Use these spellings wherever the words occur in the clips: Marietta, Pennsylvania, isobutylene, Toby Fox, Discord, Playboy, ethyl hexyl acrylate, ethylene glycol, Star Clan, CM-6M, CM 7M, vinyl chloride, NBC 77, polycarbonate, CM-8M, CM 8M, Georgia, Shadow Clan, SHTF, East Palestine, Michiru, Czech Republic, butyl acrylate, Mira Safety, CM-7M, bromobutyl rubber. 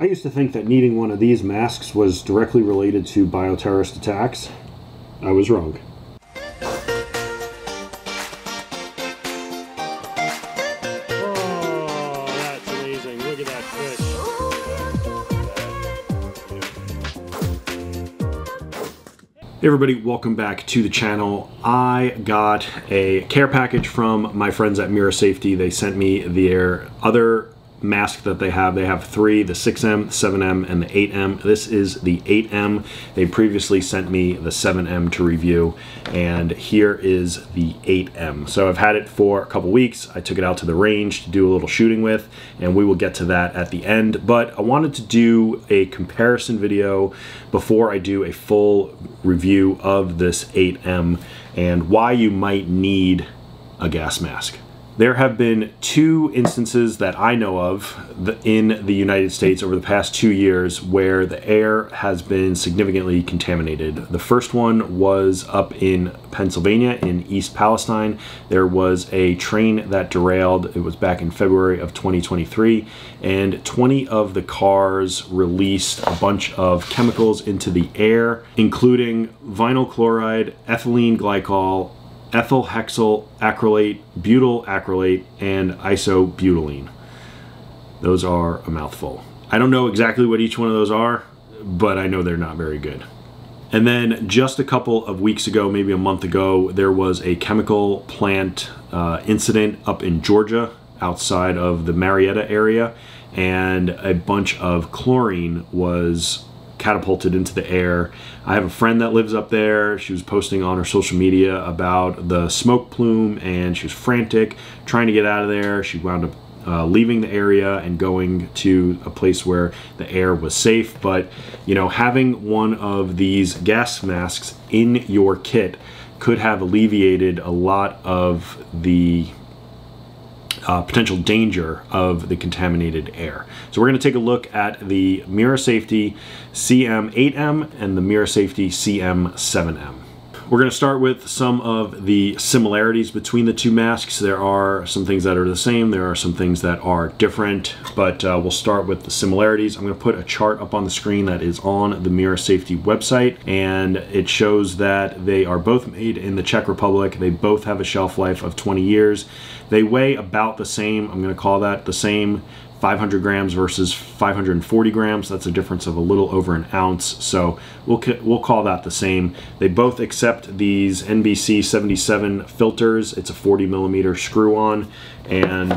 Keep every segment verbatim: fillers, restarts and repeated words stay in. I used to think that needing one of these masks was directly related to bioterrorist attacks. I was wrong. Hey everybody, welcome back to the channel. I got a care package from my friends at Mira Safety. They sent me their other mask that they have. They have three, the six M, seven M, and the eight M. This is the eight M. They previously sent me the seven M to review, and here is the eight M. So I've had it for a couple weeks. I took it out to the range to do a little shooting with, and we will get to that at the end. But I wanted to do a comparison video before I do a full review of this eight M and why you might need a gas mask. There have been two instances that I know of in the United States over the past two years where the air has been significantly contaminated. The first one was up in Pennsylvania, in East Palestine. There was a train that derailed. It was back in February of twenty twenty-three, and twenty of the cars released a bunch of chemicals into the air, including vinyl chloride, ethylene glycol, ethyl hexyl acrylate, butyl acrylate, and isobutylene. Those are a mouthful. I don't know exactly what each one of those are, but I know they're not very good. And then just a couple of weeks ago, maybe a month ago, there was a chemical plant uh, incident up in Georgia outside of the Marietta area, and a bunch of chlorine was catapulted into the air. I have a friend that lives up there. She was posting on her social media about the smoke plume, and she was frantic trying to get out of there. She wound up uh, leaving the area and going to a place where the air was safe. But you know, having one of these gas masks in your kit could have alleviated a lot of the Uh, potential danger of the contaminated air. So we're going to take a look at the Mira Safety C M eight M and the Mira Safety C M seven M. We're going to start with some of the similarities between the two masks. There are some things that are the same, there are some things that are different, but uh, we'll start with the similarities. I'm going to put a chart up on the screen that is on the Mira Safety website, and it shows that they are both made in the Czech Republic. They both have a shelf life of twenty years. They weigh about the same. I'm going to call that the same. five hundred grams versus five hundred forty grams. That's a difference of a little over an ounce. So we'll we'll call that the same. They both accept these N B C seventy-seven filters. It's a forty millimeter screw-on, and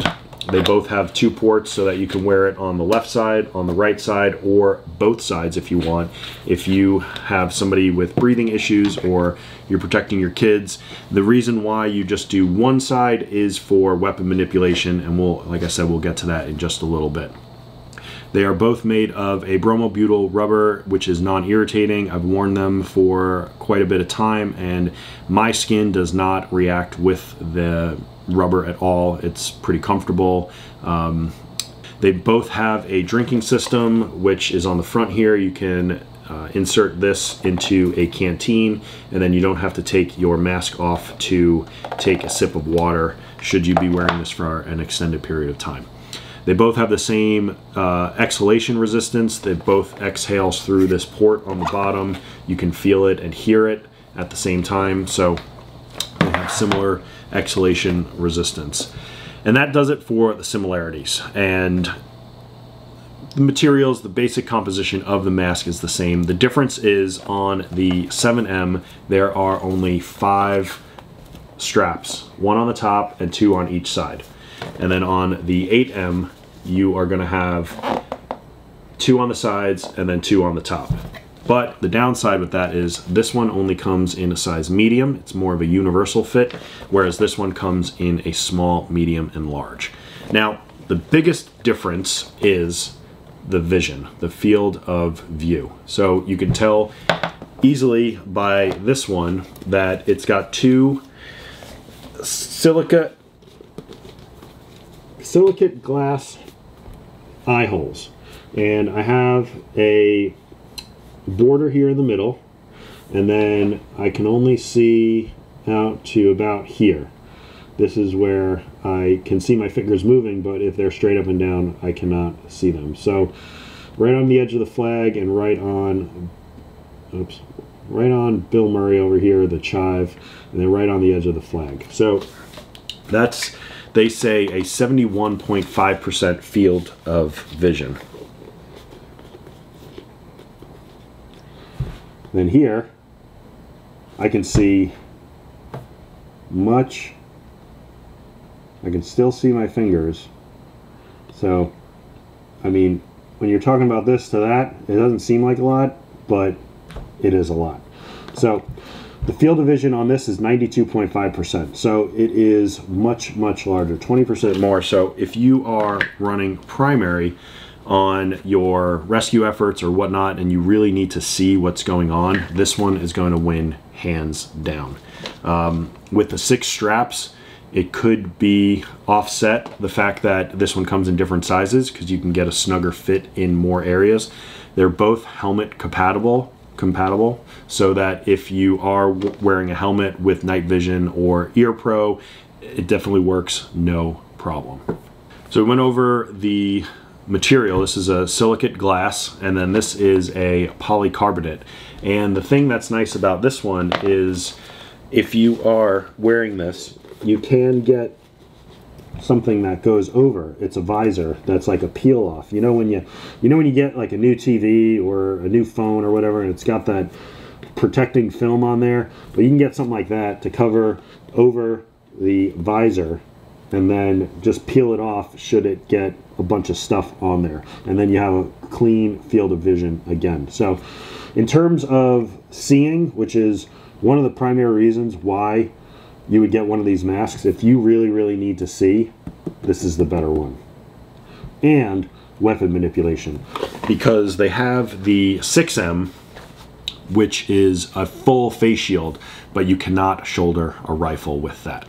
they both have two ports so that you can wear it on the left side, on the right side, or both sides if you want. If you have somebody with breathing issues or you're protecting your kids, the reason why you just do one side is for weapon manipulation, and we'll, like I said, we'll get to that in just a little bit. They are both made of a bromobutyl rubber, which is non-irritating. I've worn them for quite a bit of time, and my skin does not react with the rubber at all. It's pretty comfortable. Um, they both have a drinking system, which is on the front here. You can uh, insert this into a canteen, and then you don't have to take your mask off to take a sip of water should you be wearing this for an extended period of time. They both have the same uh, exhalation resistance. They both exhale through this port on the bottom. You can feel it and hear it at the same time. So they have similar exhalation resistance. And that does it for the similarities. And the materials, the basic composition of the mask is the same. The difference is on the seven M, there are only five straps, one on the top and two on each side. And then on the eight M, you are going to have two on the sides and then two on the top. But the downside with that is this one only comes in a size medium. It's more of a universal fit, whereas this one comes in a small, medium, and large. Now, the biggest difference is the vision, the field of view. So you can tell easily by this one that it's got two silica silicate glass eye holes, and I have a border here in the middle, and then I can only see out to about here. This is where I can see my fingers moving, but if they're straight up and down, I cannot see them. So right on the edge of the flag and right on, oops, right on Bill Murray over here, the chive, and then right on the edge of the flag. So that's, they say, a seventy-one point five percent field of vision. Then here, I can see much, I can still see my fingers. So, I mean, when you're talking about this to that, it doesn't seem like a lot, but it is a lot. So, the field of vision on this is ninety-two point five percent. So, it is much, much larger, twenty percent more. So, if you are running primary on your rescue efforts or whatnot, and you really need to see what's going on, this one is going to win hands down. Um, with the six straps, it could be offset, the fact that this one comes in different sizes, because you can get a snugger fit in more areas. They're both helmet compatible, compatible, so that if you are wearing a helmet with night vision or ear pro, it definitely works, no problem. So we went over the material. This is a silicate glass, and then this is a polycarbonate. And the thing that's nice about this one is if you are wearing this, you can get something that goes over. It's a visor that's like a peel off. You know when you, you know when you get like a new T V or a new phone or whatever, and it's got that protecting film on there. But you can get something like that to cover over the visor, and then just peel it off should it get a bunch of stuff on there, and then you have a clean field of vision again. So, in terms of seeing, which is one of the primary reasons why you would get one of these masks, if you really, really need to see, this is the better one. And weapon manipulation, because they have the six M, which is a full face shield, but you cannot shoulder a rifle with that.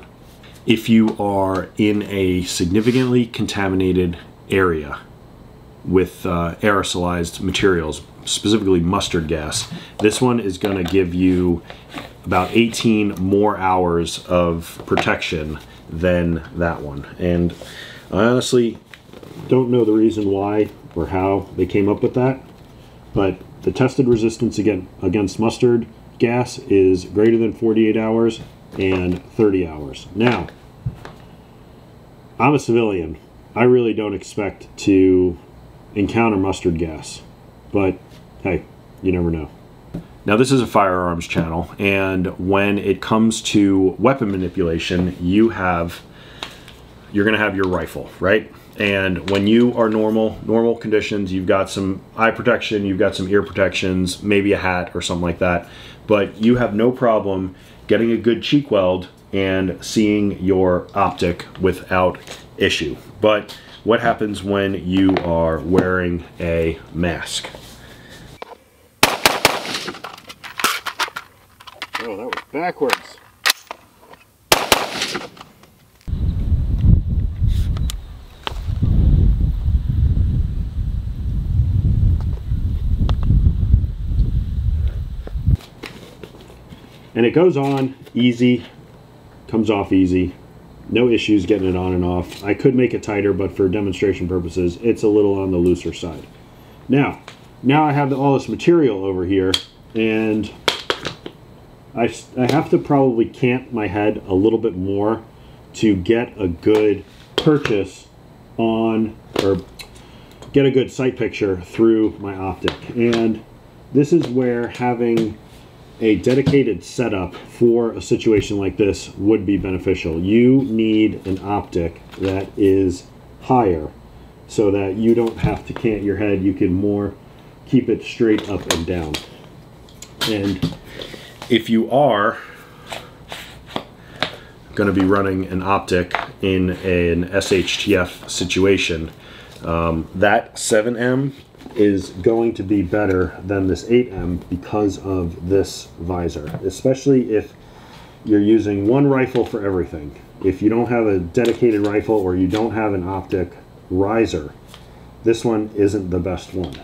If you are in a significantly contaminated area with uh, aerosolized materials, specifically mustard gas, this one is going to give you about eighteen more hours of protection than that one. And I honestly don't know the reason why or how they came up with that, but the tested resistance again against mustard gas is greater than forty-eight hours and thirty hours. Now, I'm a civilian. I really don't expect to encounter mustard gas, but hey, you never know. Now, this is a firearms channel, and when it comes to weapon manipulation, you have, you're gonna have your rifle, right? And when you are normal, normal conditions, you've got some eye protection, you've got some ear protections, maybe a hat or something like that, but you have no problem getting a good cheek weld and seeing your optic without issue. But what happens when you are wearing a mask? Oh, that was backwards. And it goes on easy, comes off easy. No issues getting it on and off. I could make it tighter, but for demonstration purposes, it's a little on the looser side. Now, now I have all this material over here, and I, I have to probably cant my head a little bit more to get a good purchase on, or get a good sight picture through my optic. And this is where having a dedicated setup for a situation like this would be beneficial. You need an optic that is higher so that you don't have to cant your head. You can more keep it straight up and down. And if you are going to be running an optic in an S H T F situation, um, that seven M is going to be better than this eight M because of this visor, especially if you're using one rifle for everything. If you don't have a dedicated rifle or you don't have an optic riser, this one isn't the best one,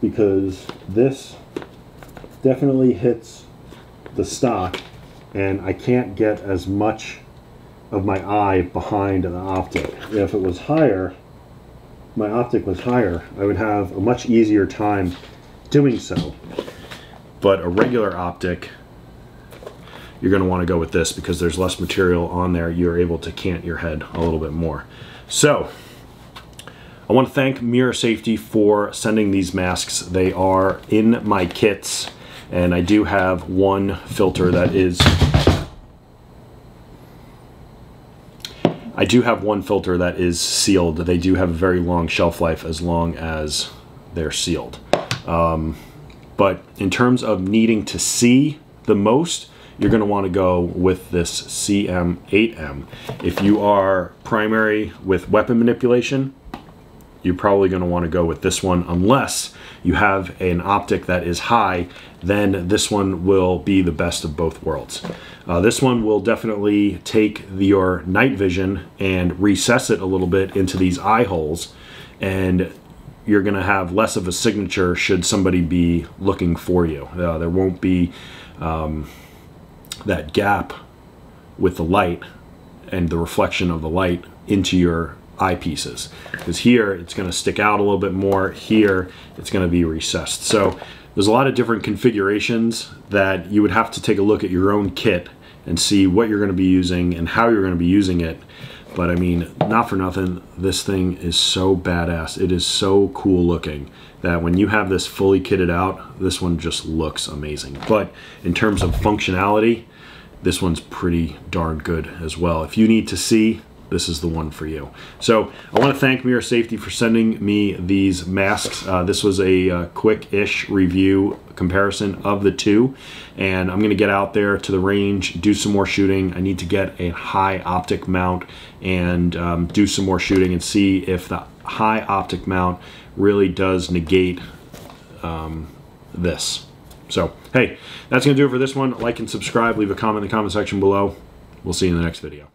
because this definitely hits the stock, and I can't get as much of my eye behind the optic. If it was higher, my optic was higher, I would have a much easier time doing so. But a regular optic, you're going to want to go with this because there's less material on there. You're able to cant your head a little bit more. So I want to thank Mira Safety for sending these masks. They are in my kits, and I do have one filter that is I do have one filter that is sealed. They do have a very long shelf life as long as they're sealed. Um, but in terms of needing to see the most, you're going to want to go with this C M eight M. If you are primary with weapon manipulation, you're probably going to want to go with this one unless you have an optic that is high, then this one will be the best of both worlds. Uh, this one will definitely take your night vision and recess it a little bit into these eye holes, and you're going to have less of a signature should somebody be looking for you. Uh, there won't be um, that gap with the light and the reflection of the light into your eyepieces, because here it's going to stick out a little bit more, here it's going to be recessed. So there's a lot of different configurations that you would have to take a look at your own kit and see what you're going to be using and how you're going to be using it. But I mean, not for nothing, this thing is so badass. It is so cool looking that when you have this fully kitted out, this one just looks amazing. But in terms of functionality, this one's pretty darn good as well. If you need to see, this is the one for you. So I want to thank Mira Safety for sending me these masks. Uh, this was a uh, quick-ish review comparison of the two, and I'm gonna get out there to the range, do some more shooting. I need to get a high optic mount and um, do some more shooting and see if the high optic mount really does negate um, this. So hey, that's gonna do it for this one. Like and subscribe, leave a comment in the comment section below. We'll see you in the next video.